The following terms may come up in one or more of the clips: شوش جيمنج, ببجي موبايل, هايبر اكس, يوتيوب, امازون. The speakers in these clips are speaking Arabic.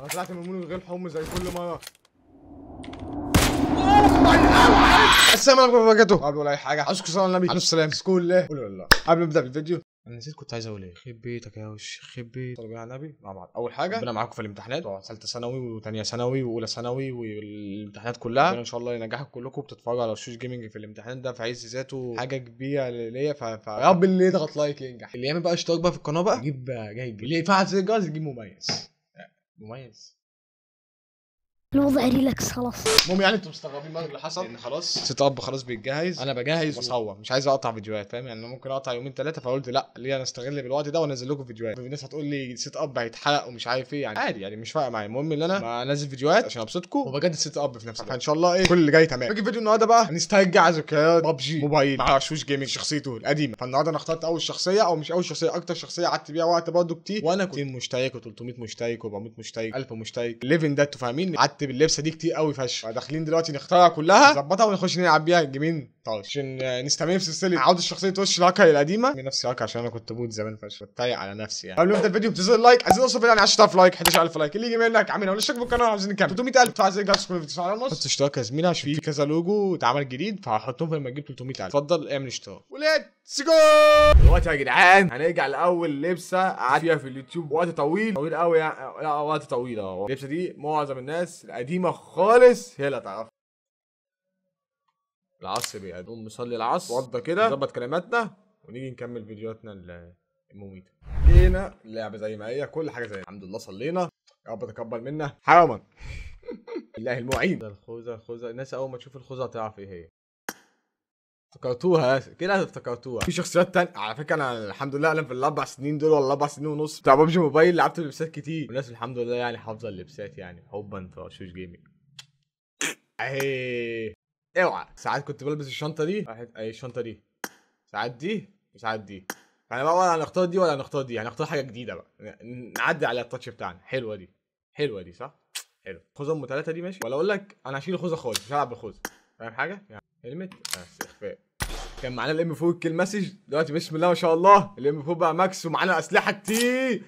انا طلعت من مليون غير حمص زي كل مره. السلام عليكم ورحمه الله وبركاته. قبل ولا اي حاجه عايزكم صلوا على النبي عليه السلام سكول الله قولوا لله. قبل ما ابدا بالفيديو انا نسيت كنت عايز اقول ايه. خيب بيتك يا وش خيب بيتك. طب يا النبي مع بعض. اول حاجه ربنا معاكم في الامتحانات بتوع ثالثه ثانوي وثانيه ثانوي واولى ثانوي والامتحانات كلها. ان شاء الله ينجحكم كلكم. بتتفرجوا على وشوش جيمنج في الامتحان ده في عز ذاته حاجه كبيره ليا. فيا رب اللي يضغط لايك ينجح، اللي يعمل بقى اشتراك بقى في القناه بقى يجيب جايب اللي يفعل زر الجرس يجيب مميز. الوضع ريلاكس خلاص. المهم يعني انتوا مستغربين اللي حصل ان خلاص سيت اب خلاص بيتجهز، انا بجهز وبصور، مش عايز اقطع فيديوهات فاهم يعني. انا ممكن اقطع يومين ثلاثه، فقلت لا ليه انا استغل بالوقت ده وانزل لكم فيديوهات. الناس هتقول لي سيت اب هيتحرق ومش عارف ايه، يعني عادي يعني مش فارقه معايا. المهم ان انا بنزل فيديوهات عشان ابسطكم وبجدد سيت اب في نفس الوقت. فان شاء الله ايه كل اللي جاي تمام. باجي فيديو النهارده بقى هنسترجع ذكريات ببجي موبايل مع شوش جيمنج شخصيته القديمه. فالنهارده انا اخترت اول شخصيه، او مش اول شخصيه، اكتر شخصيه قعدت بيها وقت برضه كتير. وانا كنت 200 مشترك و300 مشترك و400 مشترك 1000 مشترك ليفن ده انتوا فاهمين. قعدت باللبسه دي كتير قوي فشخ. داخلين دلوقتي نختارها كلها نظبطها ونخش نلعب بيها الجيمين طاش عشان نستمر في سلسله عوده الشخصيه وش الهاكر القديمه. من نفسي هاكر عشان انا كنت بوت زمان فشخ، بتريق على نفسي يعني. قبل ما ابدا الفيديو بتنزل لايك، عايزين نوصل فيديو يعني 10000 لايك 11000 لايك. اللي يجي منك عاملين اقول اشترك في القناه، عايزين نكمل 300000. ادفع زي جرس كل فيديو 9.5 حط اشتراك يا زميلي عشان في كذا لوجو اتعمل جديد، فهحطهم لما تجيب 300000. اتفضل اعمل اشتراك وليتس جو. دلوقتي يا جدعان هنرجع لاول لبسه قعدت فيها في اليوتيوب وقت طويل قوي يعني. لا وقت طويل اهو. اللبسه دي معظم الناس القديمه خالص هي اللي هتعرفها. العصر بقى نقوم نصلي العصر وضه كده، نظبط كلماتنا ونيجي نكمل فيديوهاتنا المميته. جينا اللعبه زي ما هي، كل حاجه زي الحمد لله. صلينا يا رب تقبل منا حراما الله المعين. الخوذه الناس اول ما تشوف الخوذه هتعرف ايه هي. افتكرتوها كده، افتكرتوها. في شخصيات تانية على فكره. انا الحمد لله انا في الاربع سنين دول ولا 4 سنين ونص بتاع ببجي موبايل لعبت لبسات كتير، والناس الحمد لله يعني حافظه اللبسات يعني حبا في شوش جيمنج. اهي اوعى. ساعات كنت بلبس الشنطه دي راحت اي الشنطه دي، ساعات دي وساعات دي. فانا بقى ولا هنختار دي ولا هنختار دي، هنختار حاجه جديده بقى نعدي على التاتش بتاعنا. حلوه دي، حلوه دي صح، حلوه. الخوذه ام 3 دي ماشي، ولا اقول لك انا هشيل الخوذه خالص مش هلعب بالخوذه فاهم حاجه يعني. كلمه استخفاء كان معانا الام 4 كيل مسج، دلوقتي بسم الله ما شاء الله الام 4 بقى ماكس ومعانا اسلحه كتير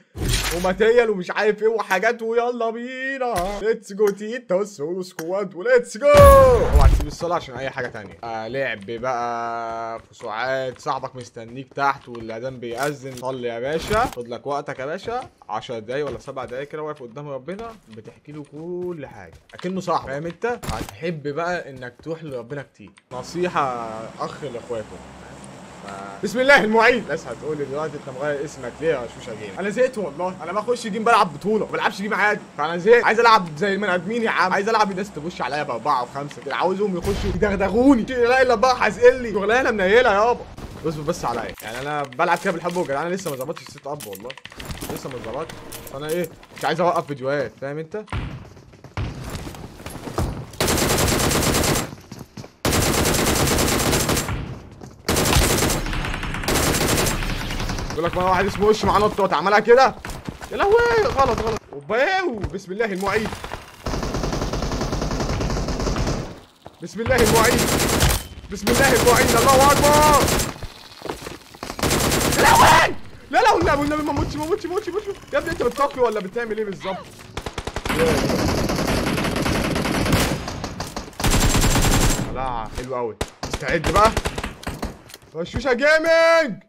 وماتيريال ومش عارف ايه وحاجات. ويلا بينا ليتس جو تيتاس هولو سكواد وليتس جو. اوعى تسيب الصاله عشان اي حاجه ثانيه. لعب بقى فساعات، صاحبك مستنيك تحت والاذان بيأذن. صلي يا باشا، خد لك وقتك يا باشا 10 دقايق ولا 7 دقايق كده، واقف قدام ربنا بتحكي له كل حاجه اكنه صاحبك فاهم انت. هتحب بقى انك تروح لربنا كتير. نصيحه اخ لاخواتكم بسم الله المعين. الناس هتقول لي دلوقتي انت مغير اسمك ليه يا شوشه جيم؟ انا زهقت والله. انا بخش جيم بلعب بطوله، ما بلعبش جيم عادي، فانا زهقت. عايز العب زي البني ادمين يا عم، عايز العب الناس تبوش عليا باربعه وخمسه كده، عاوزهم يخشوا يدغدغوني لا الا بقى حزقلي شغلانه منيله يابا. اصبر بس عليا يعني، انا بلعب كده بالحب والجدعنه. انا لسه ما ظبطتش السيت اب والله، لسه ما ظبطتش. فانا ايه مش عايز اوقف فيديوهات فاهم انت. يقول لك واحد اسمه وش معاه نطوط عملها كده يا لهوي غلط غلط وباو. بسم الله المعين، بسم الله المعين، بسم الله المعين. الله اكبر يا لهوي. لا لا والنبي والنبي ما موتش ما موتش ما موتش يا ابني. انت بتطفي ولا بتعمل ايه بالظبط؟ لا حلو قوي. استعد بقى وشوشه جيمنج.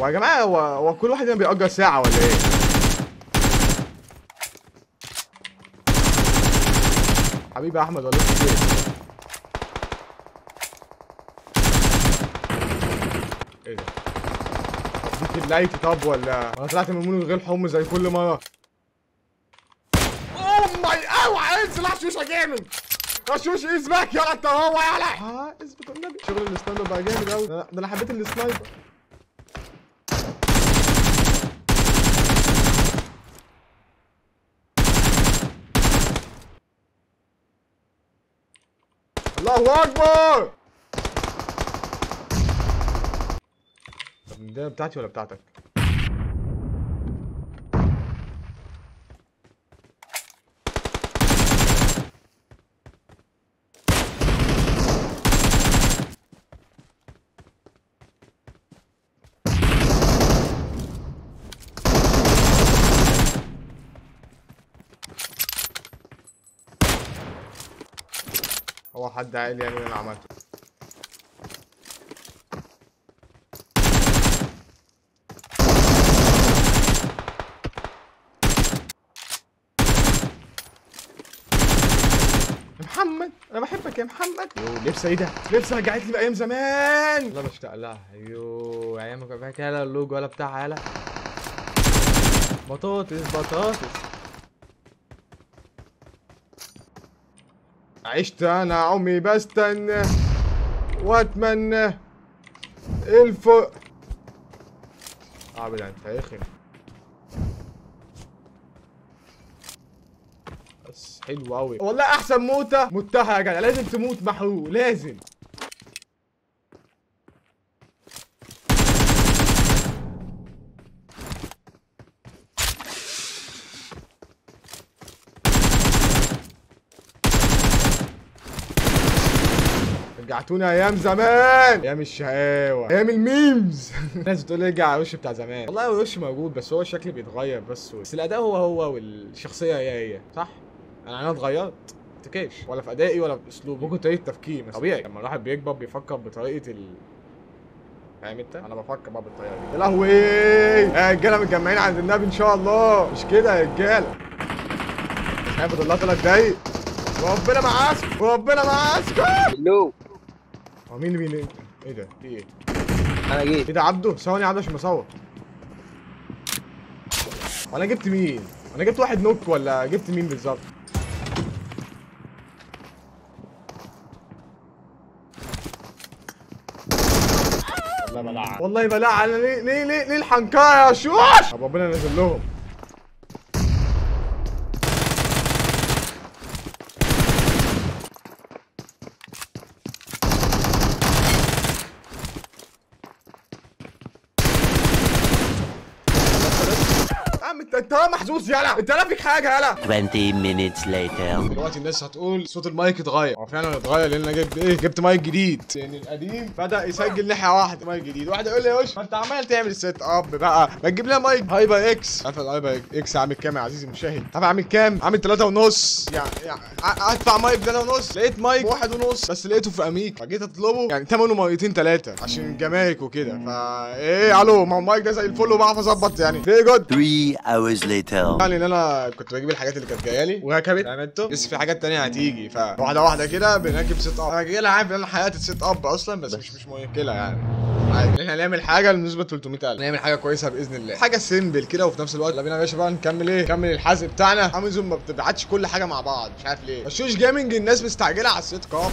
ويا جماعه هو كل واحد هنا بيأجر ساعه ولا ايه؟ حبيبي يا احمد ولا ايه؟ ايه ده؟ اديك اللايك طب ولا انا طلعت من مليون غير حمص زي كل مره. اوه ماي اوعى انزل على الشوشه جامد. شوش اسمك يا انت هو يلا. اثبت النبي. شغل السنايبر بقى جامد قوي. ده انا حبيت السنايبر. الله اكبر. طب ده بتاعتي ولا بتاعتك؟ هو حد قال لي يعني اللي انا عملته. محمد انا بحبك يا محمد. يو لبسه ايه ده؟ لبسه رجعت لي بايام زمان. والله بشتاق لها. يو ايام ما كان فيها كلا اللوجو ولا بتاع. يالا بطاطس بطاطس. عشت انا عمي بستنى واتمنى الفوق. عبد انت يا اخي بس حلو قوي والله. احسن موته متها يا جدع، لازم تموت محروق لازم. رجعتونا ايام زمان، ايام الشقاوه، ايام الميمز. الناس بتقول ارجع وش بتاع زمان. والله وش موجود بس هو الشكل بيتغير بس، بس الاداء هو هو والشخصيه هي صح. انا اتغيرت ما تكيش ولا في ادائي ولا في اسلوبي. ممكن طريقه تفكير مثلا طبيعي، لما الواحد بيكبر بيفكر بطريقه فاهم انت؟ انا بفكر بقى بالطريقه دي. يا لهوي يا رجاله متجمعين عند النبي ان شاء الله. مش كده يا رجاله، هياخد الله 3 دقايق. ربنا معاكم ربنا معاكم. لو هو مين اللي بينام؟ ايه ده؟ في ايه؟ انا جيت. ايه ده عبده؟ ثواني يا عبده عشان بصور. وانا جبت مين؟ انا جبت واحد نوك ولا جبت مين بالظبط؟ والله بلع والله بلع. انا ليه ليه ليه ليه الحنكايه يا شوش؟ طب ربنا نازل لهم. انت محظوظ يالا، انت لا فيك حاجه يالا. 20 minutes later. دلوقتي الناس هتقول صوت المايك اتغير، هو فعلا اتغير لان انا جبت ايه؟ جبت مايك جديد، لان القديم بدا يسجل ناحيه واحده. مايك جديد، واحد يقول لي يا وش ما انت عمال تعمل سيت اب بقى، ما تجيب لنا مايك هايبر اكس. عارف الهايبر اكس عامل كام يا عزيزي المشاهد؟ عارف عامل كام؟ عامل 3.5 يعني ادفع مايك 3.5، لقيت مايك 1.5 بس، لقيته في امريكا فجيت اطلبه يعني ثمنه مرتين 3 عشان الجمارك وكده. فا ايه الو، ما هو المايك ده زي الفل وبعرف اظبط يعني. فيري جود 3 hours. يعني ان انا كنت بجيب الحاجات اللي كانت جايه لي وركبت عملته، بس في حاجات تانية هتيجي، فواحده واحده كده بنركب سيت اب. انا جاي عارف ان انا حياتي سيت اب اصلا، بس مش مشكله يعني عادي. احنا هنعمل حاجه لنسبه 300,000، نعمل حاجه كويسه باذن الله، حاجه سيمبل كده. وفي نفس الوقت يلا بينا يا باشا بقى نكمل ايه، نكمل الحزق بتاعنا. امازون ما بتبعتش كل حاجه مع بعض مش عارف ليه. بشوش جيمنج الناس مستعجله على السيت اب.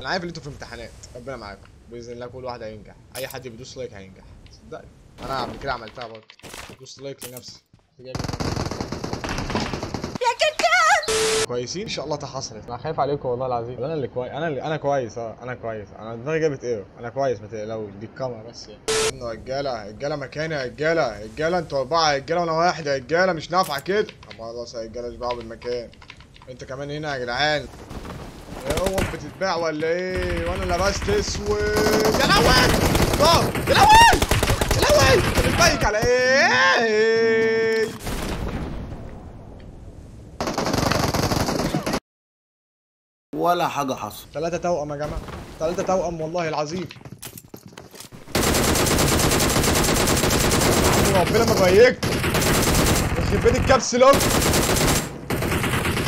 انا عارف ان انتوا في امتحانات، ربنا معاكم باذن الله. كل واحد هينجح، اي حد بيدوس لايك هينجح صدقني. انا عم كده عملتها برضه، دوست لايك لنفسي. يا كتكات كويسين ان شاء الله. تحصلت انا خايف عليكم والله العظيم. انا اللي كويس، انا كويس. انا كويس، انا دماغي جابت ايه. انا كويس ما تقلقوش، دي الكاميرا بس يعني. يا رجاله رجاله مكاني يا رجاله رجاله، انتوا 4 يا رجاله وانا 1 يا رجاله، مش نافعه كده. طب خلاص يا رجاله اشبعوا بالمكان. انت كمان هنا يا جدعان. اوعى بتتباع ولا ايه؟ وانا لبست اسود يا لهوي. طب يا لهوي الاول بتبايك على ايه؟ ولا حاجه حصل. 3 توأم يا جماعه، 3 توأم والله العظيم. ربنا ما بايك يخرب بيت الكبس لوك.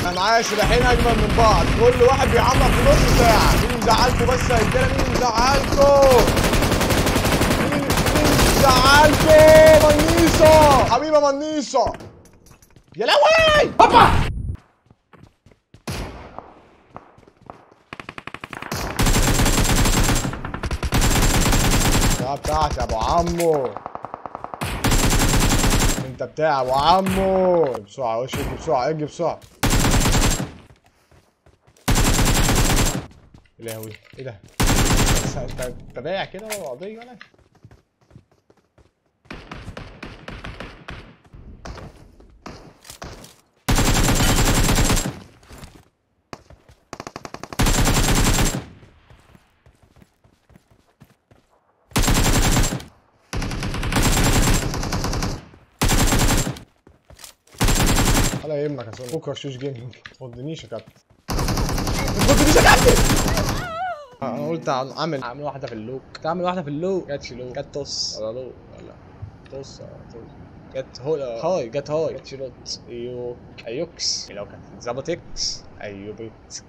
انا معايا سلاحين اجمل من بعض، كل واحد بيعمق في نص ساعه. مين مزعلكوا بس يا رجاله؟ مين مزعلكوا؟ زعلته منيسة حبيبة منيسة. يا لهوي هوبا. ده بتاعك يا ابو عمو، انت بتاع ابو عمو. بسرعة وش، اجي بسرعة اجي بسرعة. يا لهوي ايه ده؟ انت بايع كده ولا قضية ولا؟ على يمك يا سولو، بكره شوش جيمنج ما تودنيش يا كابتن. بص مش هتعدي. انا قلت اعمل واحده في اللوك، تعمل واحده في اللوك. كاتش لوك، كات توس ولا لوك ولا توس ولا جت هولا هاي، جت هاي، جت شلوت ايو ايوكس. لو كانت اتظبطت ايوبت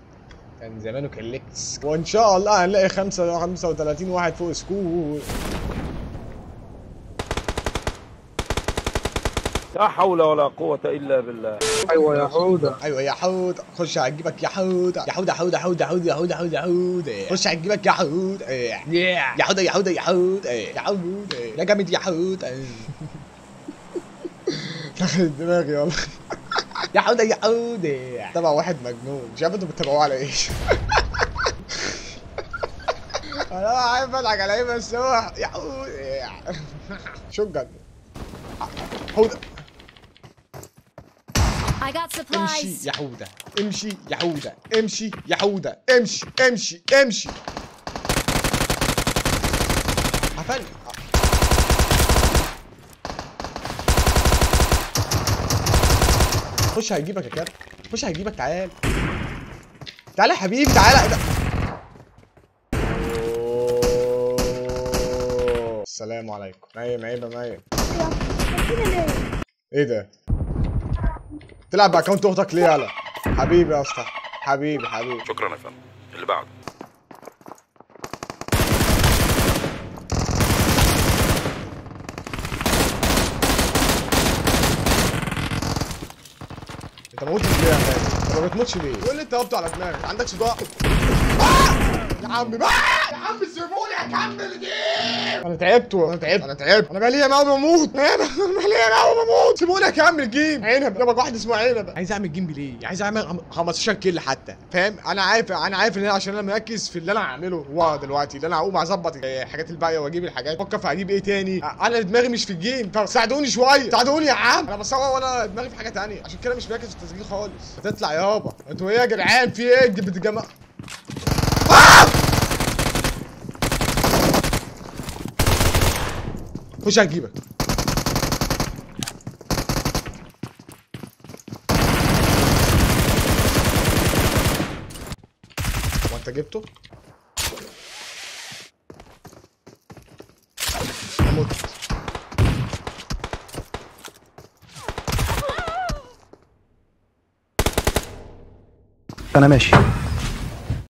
كان زمانه كلكس. وان شاء الله هنلاقي 35 واحد فوق سكور. لا حول ولا قوة إلا بالله. أيوة يا حودة، أيوة يا حودة، خش هتجيبك يا حودة، يا حودة حودة حودة حودة حودة حودة حودة، خش هتجيبك يا حودة، يا حودة يا حودة يا حودة يا حودة، لا جامد يا حودة. دخلت دماغي والله. يا حودة يا حودة. تبع واحد مجنون، مش عارف أنتوا بتتابعوه على إيه. أنا عارف أضحك على إيه بس هو يا حودة. شو الجد؟ حودة امشي يا حودة، امشي يا حودة، امشي يا حودة، امشي امشي امشي. عفاني خش هيجيبك يا كابتن، خش هيجيبك. تعال تعال يا حبيبي، تعال. السلام عليكم. نايم عيبة نايم. ايه ده؟ تلعب باكونت اختك ليه؟ يلا حبيبي يا اسطى، حبيبي حبيبي. شكرا يا فندم. اللي بعده انت موتش ليه يا فندم؟ ما بتموتش ليه؟ تقول لي انت هبطت على دماغك، ما عندكش ضغط. يا عمي بقى، يا عمي سيبوني اكمل جيم. انا تعبت، انا تعبت، انا تعبت، انا بقالي ياما بموت، انا بقالي ياما بموت. سيبوني اكمل جيم. عنب جابك واحد اسمه عنب. عايز اعمل جيم بلاي، عايز اعمل 15 كيل حتى، فاهم؟ انا عارف، انا عارف ان انا عشان انا مركز في اللي انا هعمله هو دلوقتي، اللي انا هقوم اظبط الحاجات الباقيه واجيب الحاجات، افكر في هجيب ايه تاني. انا دماغي مش في الجيم، فساعدوني شويه، ساعدوني يا عم. انا بصور وانا دماغي في حاجه تانيه، عشان كده مش مركز في التسجيل خالص. هتطلع يابا. انتوا ايه يا جدعان؟ في ايه بتتجمعوا؟ خش هجيبك. هو انت جبته؟ انا مت. انا ماشي.